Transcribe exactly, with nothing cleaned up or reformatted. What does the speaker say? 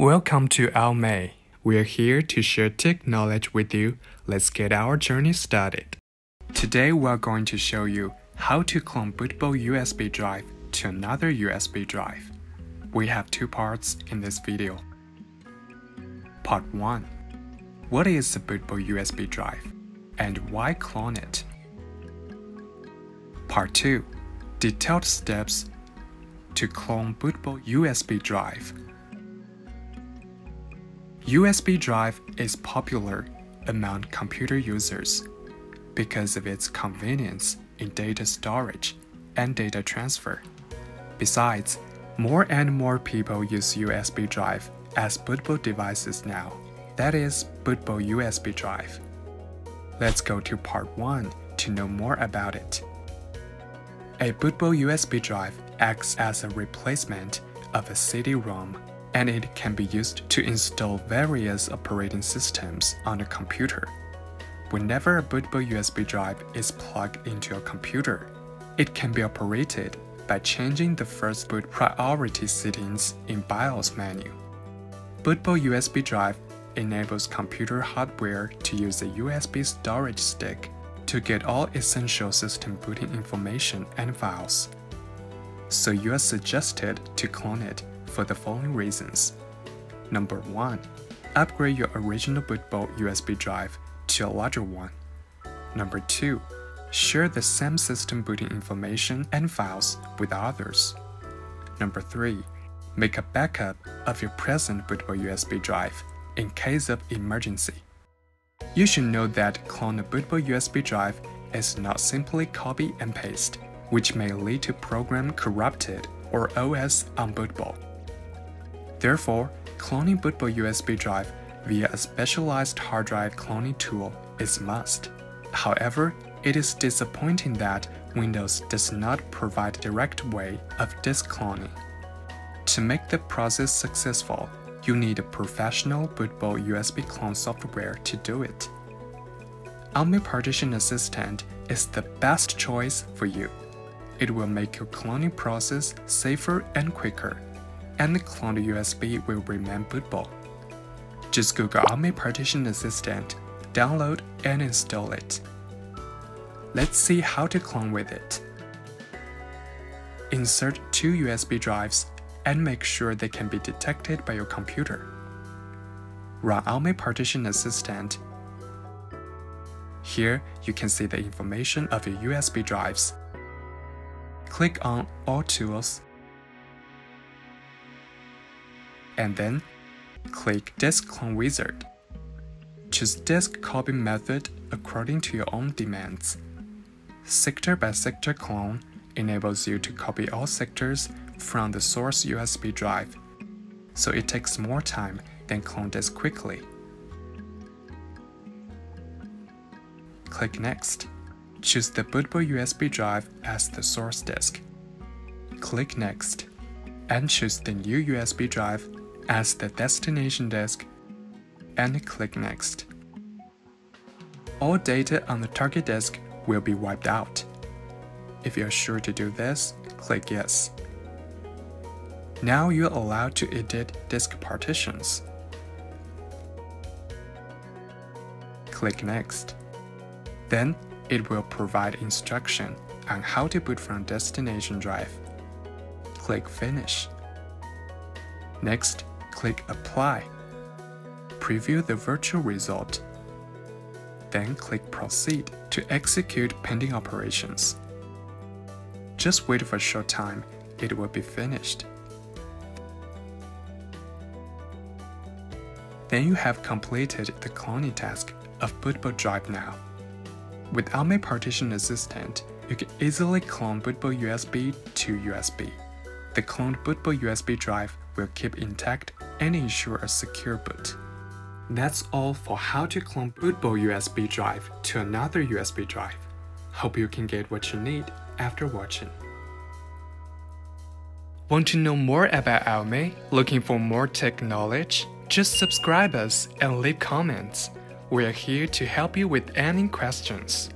Welcome to AOMEI. We're here to share tech knowledge with you. Let's get our journey started. Today we're going to show you how to clone bootable U S B drive to another U S B drive. We have two parts in this video. Part one. What is a bootable U S B drive and why clone it? Part two. Detailed steps to clone bootable U S B drive. U S B drive is popular among computer users because of its convenience in data storage and data transfer. Besides, more and more people use U S B drive as bootable devices now, that is, bootable U S B drive. Let's go to part one to know more about it. A bootable U S B drive acts as a replacement of a C D ROM. And it can be used to install various operating systems on a computer. Whenever a bootable U S B drive is plugged into a computer, it can be operated by changing the first boot priority settings in BIOS menu. Bootable U S B drive enables computer hardware to use a U S B storage stick to get all essential system booting information and files. So you are suggested to clone it for the following reasons. Number one. Upgrade your original bootable U S B drive to a larger one. Number two. Share the same system booting information and files with others. Number three. Make a backup of your present bootable U S B drive in case of emergency. You should know that clone a bootable U S B drive is not simply copy and paste, which may lead to program corrupted or O S unbootable. Therefore, cloning bootable U S B drive via a specialized hard drive cloning tool is a must. However, it is disappointing that Windows does not provide a direct way of disk cloning. To make the process successful, you need a professional bootable U S B clone software to do it. AOMEI Partition Assistant is the best choice for you. It will make your cloning process safer and quicker, and the cloned U S B will remain bootable. Just Google AOMEI Partition Assistant, download and install it. Let's see how to clone with it. Insert two U S B drives and make sure they can be detected by your computer. Run AOMEI Partition Assistant. Here you can see the information of your U S B drives. Click on All Tools and then click Disk Clone Wizard. Choose Disk Copy method according to your own demands. Sector-by-Sector Clone enables you to copy all sectors from the source U S B drive, so it takes more time than Clone Disk Quickly. Click Next. Choose the bootable U S B drive as the source disk. Click Next, and choose the new U S B drive as the destination disk, and click Next. All data on the target disk will be wiped out. If you're sure to do this, click Yes. Now you're allowed to edit disk partitions. Click Next. Then, it will provide instruction on how to boot from destination drive. Click Finish. Next, click Apply. Preview the virtual result. Then click Proceed to execute pending operations. Just wait for a short time, it will be finished. Then you have completed the cloning task of bootable drive now. With AOMEI Partition Assistant, you can easily clone bootable U S B to U S B. The cloned bootable U S B drive will keep intact and ensure a secure boot. That's all for how to clone bootable U S B drive to another U S B drive. Hope you can get what you need after watching. Want to know more about AOMEI? Looking for more tech knowledge? Just subscribe us and leave comments. We are here to help you with any questions.